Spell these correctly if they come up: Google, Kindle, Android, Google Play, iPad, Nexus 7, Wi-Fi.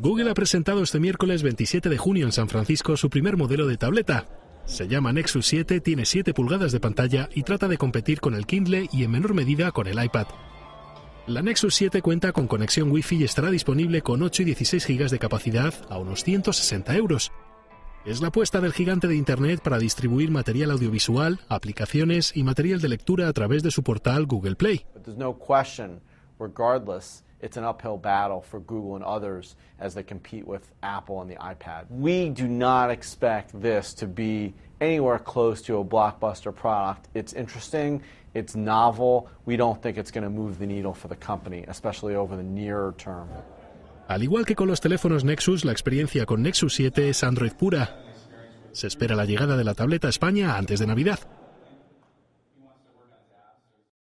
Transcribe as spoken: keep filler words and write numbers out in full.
Google ha presentado este miércoles veintisiete de junio en San Francisco su primer modelo de tableta. Se llama Nexus siete, tiene siete pulgadas de pantalla y trata de competir con el Kindle y en menor medida con el iPad. La Nexus siete cuenta con conexión Wi-Fi y estará disponible con ocho y dieciséis gigas de capacidad a unos ciento sesenta euros. Es la apuesta del gigante de Internet para distribuir material audiovisual, aplicaciones y material de lectura a través de su portal Google Play. It's an uphill battle for Google and others as they compete with Apple and the iPad. We do not expect this to be anywhere close to a blockbuster product. It's interesting, it's novel. We don't think it's going to move the needle for the company, especially over the nearer term. Al igual que con los teléfonos Nexus, la experiencia con Nexus siete es Android pura. Se espera la llegada de la tableta a España antes de Navidad.